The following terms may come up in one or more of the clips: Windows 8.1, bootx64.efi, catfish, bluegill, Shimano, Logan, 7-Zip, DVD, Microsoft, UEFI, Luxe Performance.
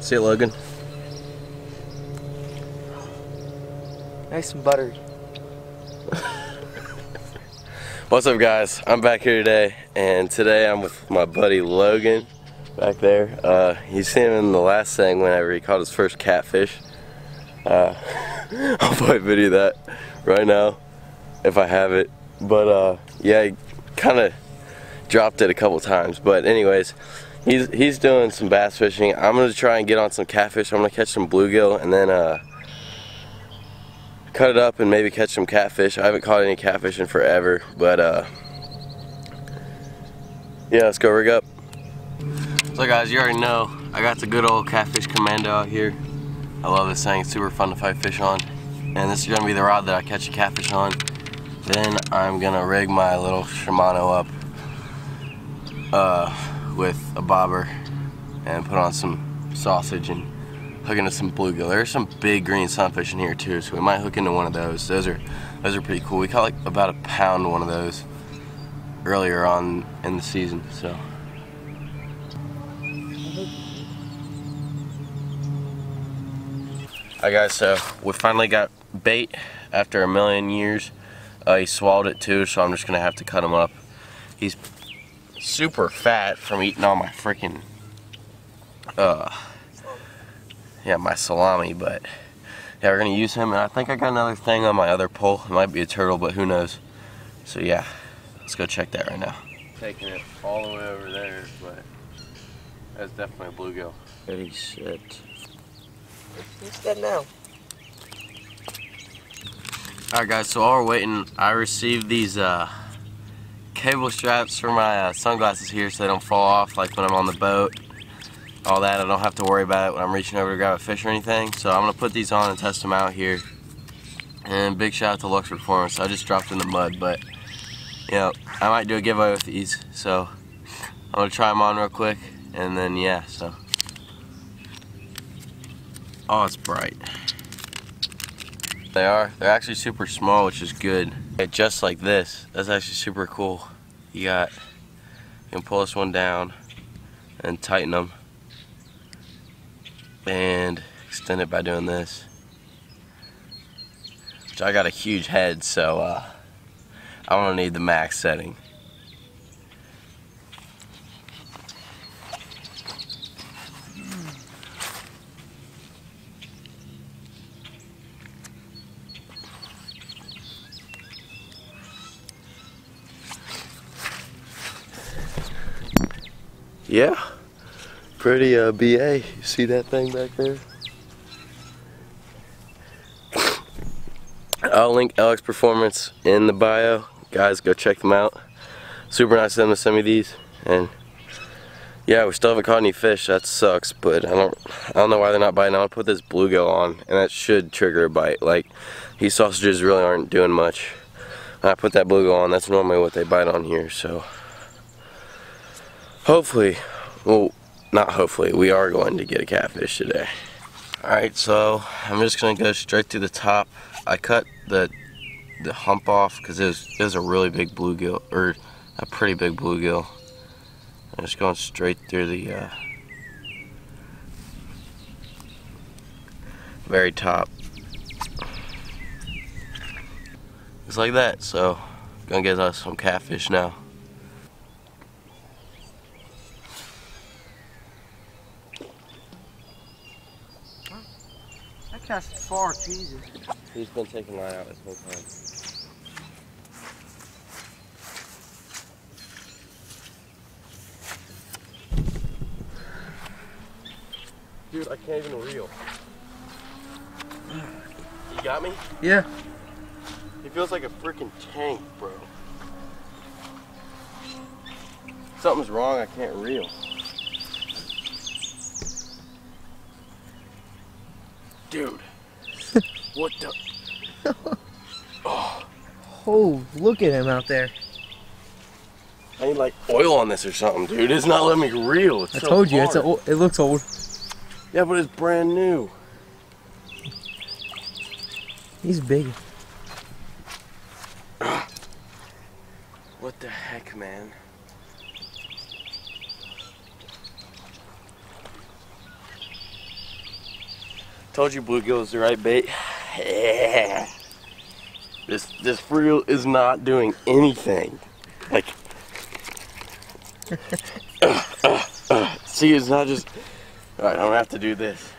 See you, Logan. Nice and buttery. What's up, guys? I'm back here today, and today I'm with my buddy Logan back there. You see him in the last thing whenever he caught his first catfish. I'll probably video that right now if I have it. But yeah, he kind of dropped it a couple times. But anyways, he's doing some bass fishing. I'm gonna try and get on some catfish. I'm gonna catch some bluegill and then cut it up and maybe catch some catfish. I haven't caught any catfish in forever, but yeah, let's go rig up. So guys, you already know I got the good old Catfish Commando out here. I love this thing. It's super fun to fight fish on, and this is gonna be the rod that I catch a catfish on. Then I'm gonna rig my little Shimano up with a bobber and put on some sausage and hook into some bluegill. There's some big green sunfish in here too, so we might hook into one of those. Those are pretty cool. We caught like about a pound one of those earlier on in the season. So alright guys, so we finally got bait after a million years. He swallowed it too, so I'm just gonna have to cut him up. He's super fat from eating all my freaking yeah, my salami. But yeah, we're gonna use him, and I think I got another thing on my other pole. It might be a turtle, but who knows. So yeah, let's go check that right now. Taking it all the way over there, but that's definitely a bluegill. Pretty shit. Who's that now? Alright guys, so while we're waiting, I received these cable straps for my sunglasses here so they don't fall off like when I'm on the boat. All that, I don't have to worry about it when I'm reaching over to grab a fish or anything. So I'm going to put these on and test them out here. And big shout out to Luxe Performance. I just dropped in the mud, but you know, I might do a giveaway with these. So I'm going to try them on real quick, and then yeah, so. Oh, it's bright. They are. They're actually super small, which is good. Just like this. That's actually super cool. You can pull this one down and tighten them and extend it by doing this. Which I got a huge head, so I don't need the max setting. Yeah, pretty BA. You see that thing back there? I'll link Luxe Performance in the bio. Guys, go check them out. Super nice of them to send me these. And yeah, we still haven't caught any fish. That sucks, but I don't know why they're not biting. I'll put this bluegill on, and that should trigger a bite. Like, these sausages really aren't doing much. When I put that bluegill on, that's normally what they bite on here, so. Hopefully, well, not hopefully, we are going to get a catfish today. Alright, so I'm just going to go straight to the top. I cut the hump off because it was a really big bluegill, or a pretty big bluegill. I'm just going straight through the very top. Just like that, so I'm going to get us some catfish now. That's far, Jesus. He's been taking line out this whole time. Dude, I can't even reel. You got me? Yeah. He feels like a freaking tank, bro. Something's wrong, I can't reel. Dude, what the? Oh. Oh, look at him out there. I need like oil on this or something, dude. It's not letting me reel. It's I so told you, hard. It looks old. Yeah, but it's brand new. He's big. What the heck, man? Told you bluegill is the right bait. Yeah. This reel is not doing anything. Like, see, it's not just. All right, I'm gonna have to do this.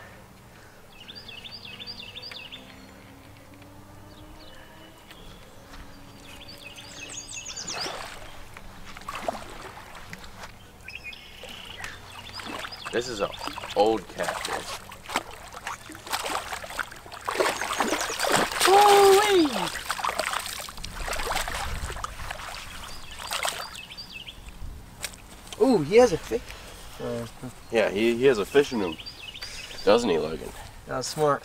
This is an old catfish. Holy! Ooh, he has a fish. Yeah, he has a fish in him, doesn't he, Logan? That's smart.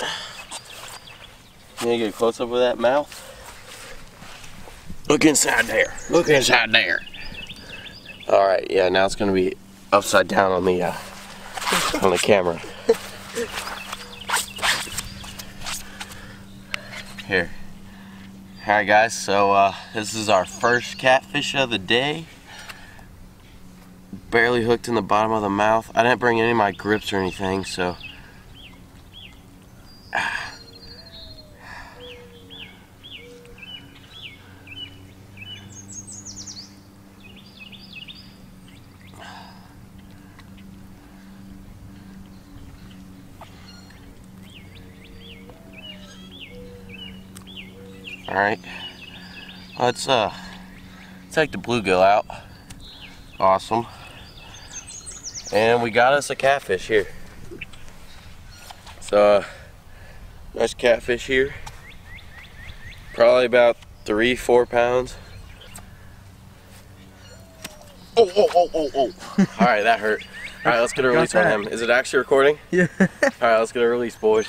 You gonna get a close up with that mouth? Look inside there. Look inside there. All right, yeah. Now it's gonna be upside down on the camera. Here. All right, guys. So this is our first catfish of the day. Barely hooked in the bottom of the mouth. I didn't bring any of my grips or anything, so. All right, let's take the bluegill out. Awesome. And we got us a catfish here. So, nice catfish here. Probably about 3-4 pounds. Oh. All right, that hurt. All right, let's get a release on him. Is it actually recording? Yeah. All right, let's get a release, boys.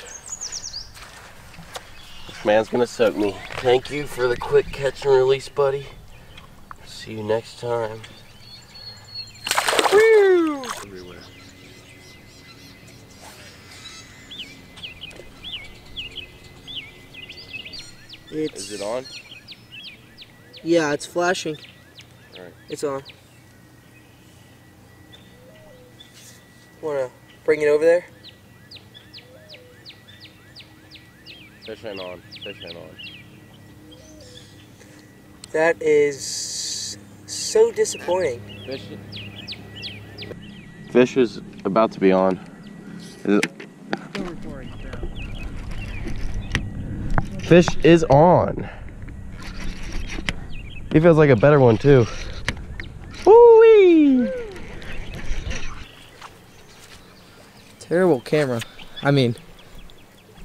This man's gonna soak me. Thank you for the quick catch and release, buddy. See you next time. Woo! Everywhere. Is it on? Yeah, it's flashing. All right. It's on. Wanna bring it over there? Fish ain't on. Fish ain't on. That is so disappointing. Fish is about to be on. Fish is on. He feels like a better one too. Woo-wee! Terrible camera. I mean,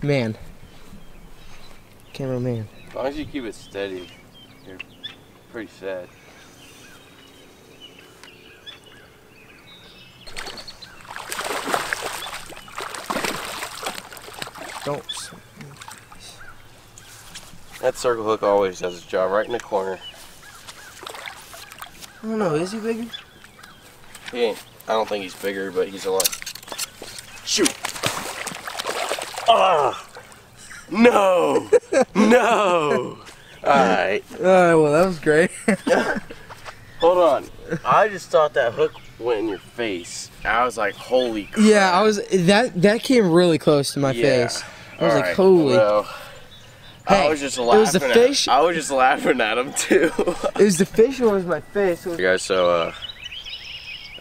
man. Cameraman. As long as you keep it steady, you're pretty sad. Don't. That circle hook always does its job, right in the corner. I don't know, is he bigger? He ain't. I don't think he's bigger, but he's alive. Shoot! Ah! No! No! Alright. Alright, well that was great. Hold on. I just thought that hook went in your face. I was like, holy crap. Yeah, I was that came really close to my face. I was all like, right. Holy. Hello. Hey, I was just laughing. It was the fish. I was just laughing at him too. It was the fish or it was my face. Hey guys, so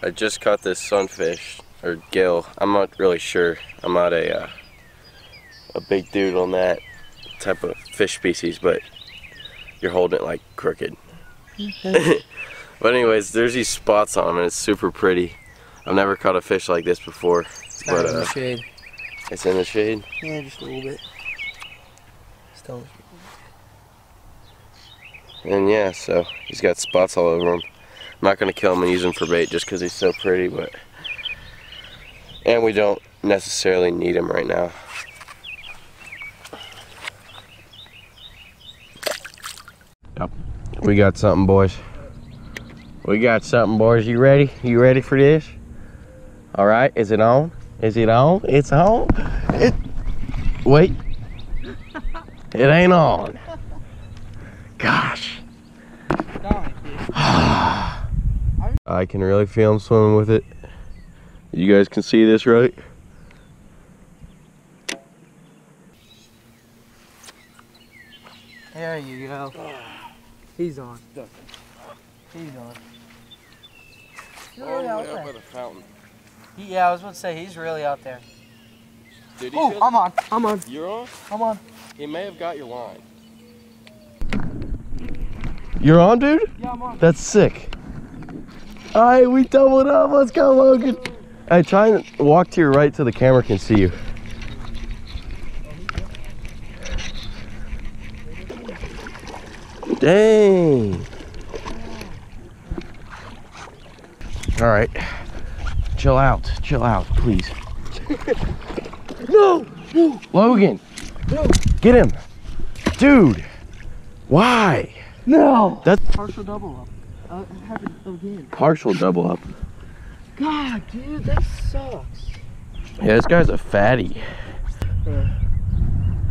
I just caught this sunfish or gill. I'm not really sure. I'm not a big dude on that type of fish species, but you're holding it like crooked. But anyways, there's these spots on them and it's super pretty. I've never caught a fish like this before. It's but, in the shade. It's in the shade? Yeah, just a little bit. Still. And yeah, so he's got spots all over him. I'm not gonna kill him and use him for bait just because he's so pretty, but. And we don't necessarily need him right now. We got something, boys. We got something, boys. You ready? You ready for this? All right. Is it on? Is it on? It's on. Wait. It ain't on. Gosh. I can really feel him swimming with it. You guys can see this, right? There you go. He's on. He's on. He's really out there. By the fountain. Yeah, I was about to say, he's really out there. Oh, I'm on. I'm on. You're on? I'm on. He may have got your line. You're on, dude? Yeah, I'm on. That's sick. All right, we doubled up. Let's go, Logan. All right, try and walk to your right so the camera can see you. Dang. All right. Chill out, please. No! No! Logan! No! Get him! Dude! Why? No! That's partial double up. It happened again. Partial double up. God, dude, that sucks. Yeah, this guy's a fatty.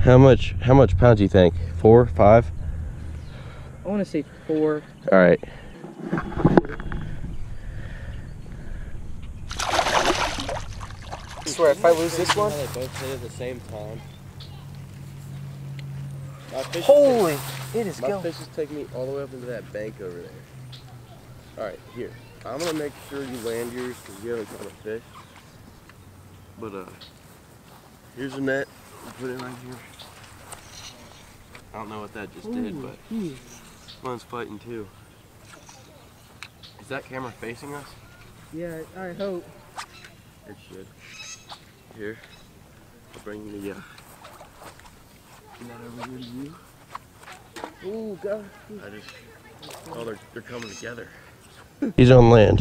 How much pounds do you think? 4, 5? I want to say 4. All right. I swear, if I lose this one, they both hit at the same time. Holy! It is going. My fish is taking me all the way up into that bank over there. All right, here. I'm gonna make sure you land yours because you haven't caught a fish. But here's a net. Put it right here. I don't know what that just did, but mine's fighting too. Is that camera facing us? Yeah, I hope. It should. Here, I'll bring the net over here to you. Ooh, God. Oh, they're coming together. He's on land.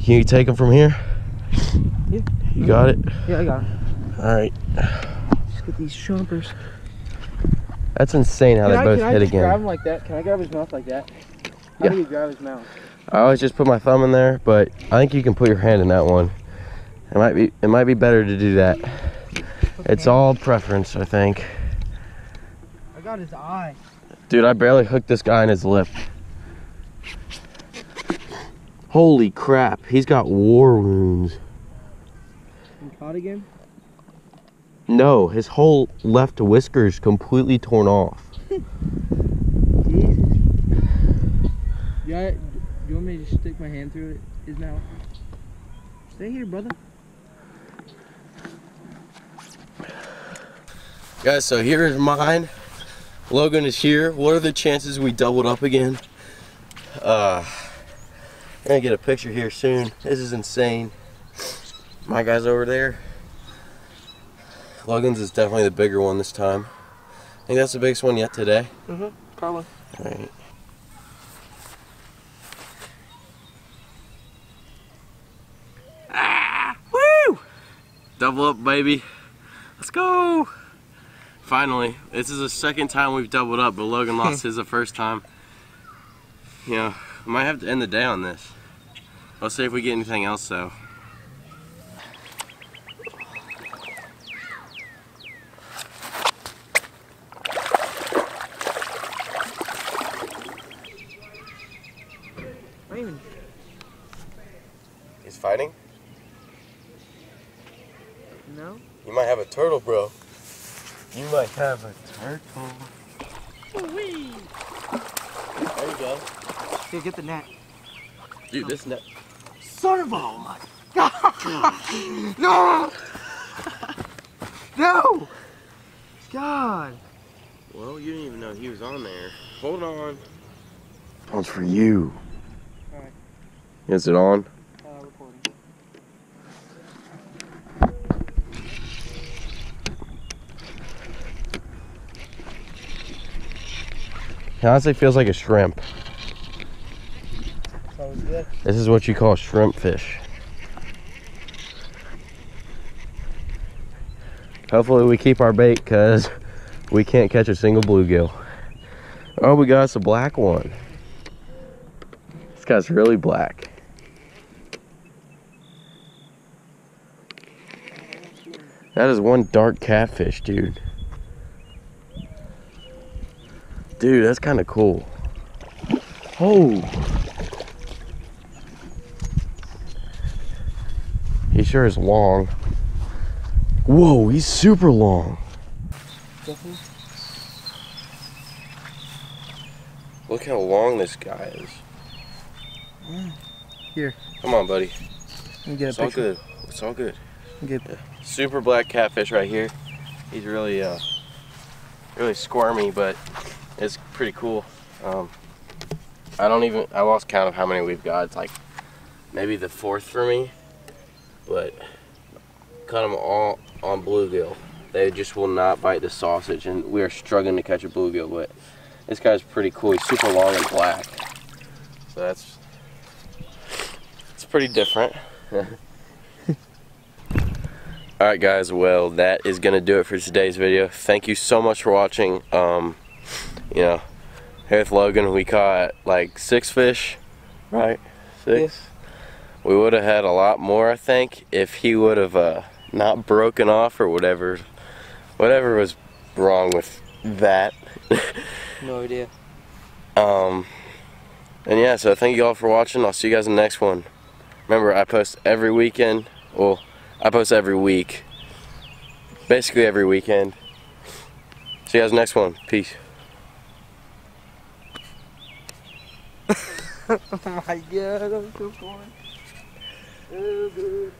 Can you take him from here? Yeah. You got it? Yeah, I got it. All right. Just get these chompers. That's insane how they both hit again. Can I grab him like that? Can I grab his mouth like that? How do you grab his mouth? I always just put my thumb in there, but I think you can put your hand in that one. It might be better to do that. Okay. It's all preference, I think. I got his eye. Dude, I barely hooked this guy in his lip. Holy crap, he's got war wounds. You caught again? No, his whole left whisker is completely torn off. Jesus. Yeah, do you want me to just stick my hand through it? His mouth? Stay here, brother. Guys, so here is mine. Logan is here. What are the chances we doubled up again? I'm gonna get a picture here soon. This is insane. My guy's over there. Logan's is definitely the bigger one this time. I think that's the biggest one yet today. Mm-hmm, probably. All right. Ah, woo! Double up, baby. Let's go. Finally, this is the second time we've doubled up, but Logan lost his the first time. You know, I might have to end the day on this. Let's see if we get anything else though. He's fighting? No. You might have a turtle, bro. You might have a turtle. Woo-wee. There you go. Here, get the net. Dude, this net. Servo, my God. No! No! God. Well, you didn't even know he was on there. Hold on. That one's for you. All right. Is it on? Recording. It honestly feels like a shrimp. This is what you call shrimp fish. Hopefully we keep our bait because we can't catch a single bluegill. Oh, we got us a black one. This guy's really black. That is one dark catfish, dude. Dude, that's kind of cool. Oh! He sure is long. Whoa, he's super long. Look how long this guy is. Here. Come on, buddy. Get it's all good. It's all good. Get yeah. Super black catfish right here. He's really, really squirmy, but it's pretty cool. I lost count of how many we've got. It's like maybe the fourth for me, but caught them all on bluegill. They just will not bite the sausage, and we are struggling to catch a bluegill, but this guy's pretty cool. He's super long and black, so it's pretty different. All right, guys, well, that is gonna do it for today's video. Thank you so much for watching. You know, here with Logan, we caught like 6 fish, right? 6? Yeah. We would have had a lot more, I think, if he would have not broken off or whatever was wrong with that. No idea. And yeah, so thank you all for watching. I'll see you guys in the next one. Remember, I post every weekend. Well, I post every week. Basically every weekend. See you guys next one. Peace. Oh my god, I'm so bored. Oh, good.